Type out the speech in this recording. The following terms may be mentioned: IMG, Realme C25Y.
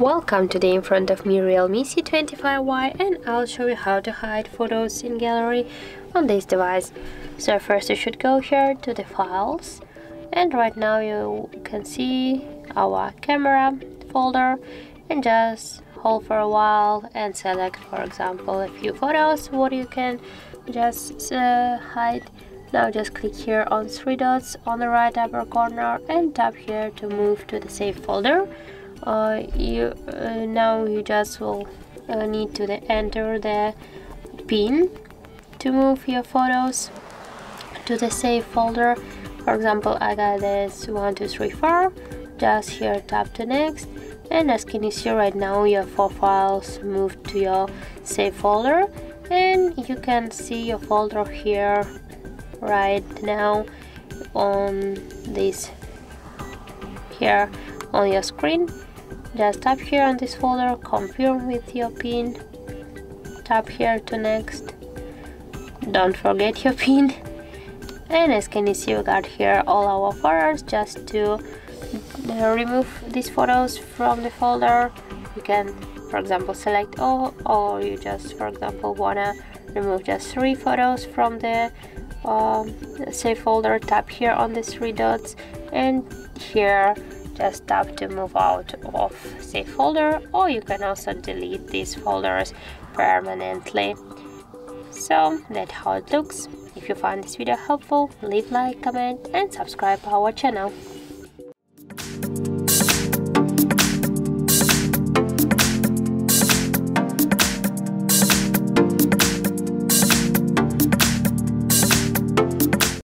Welcome! Today in front of me Realme C25Y, and I'll show you how to hide photos in gallery on this device. So first you should go here to the files, and right now you can see our camera folder, and just hold for a while and select, for example, a few photos what you can just hide. Now just click here on three dots on the right upper corner and tap here to move to the save folder. Now you just will need to enter the pin to move your photos to the save folder. For example, I got this 1, 2, 3, 4. Just here tap to next, and as can you see right now, your 4 files moved to your save folder, and you can see your folder here right now on this here on your screen. Just tap here on this folder, confirm with your pin, tap here to next, don't forget your pin, and as can you see we got here all our folders. Just to remove these photos from the folder, you can, for example, select all, or you just, for example, wanna remove just 3 photos from the save folder. Tap here on the 3 dots, and here just tap to move out of save folder, or you can also delete these folders permanently. So that's how it looks. If you find this video helpful, leave like, comment and subscribe our channel.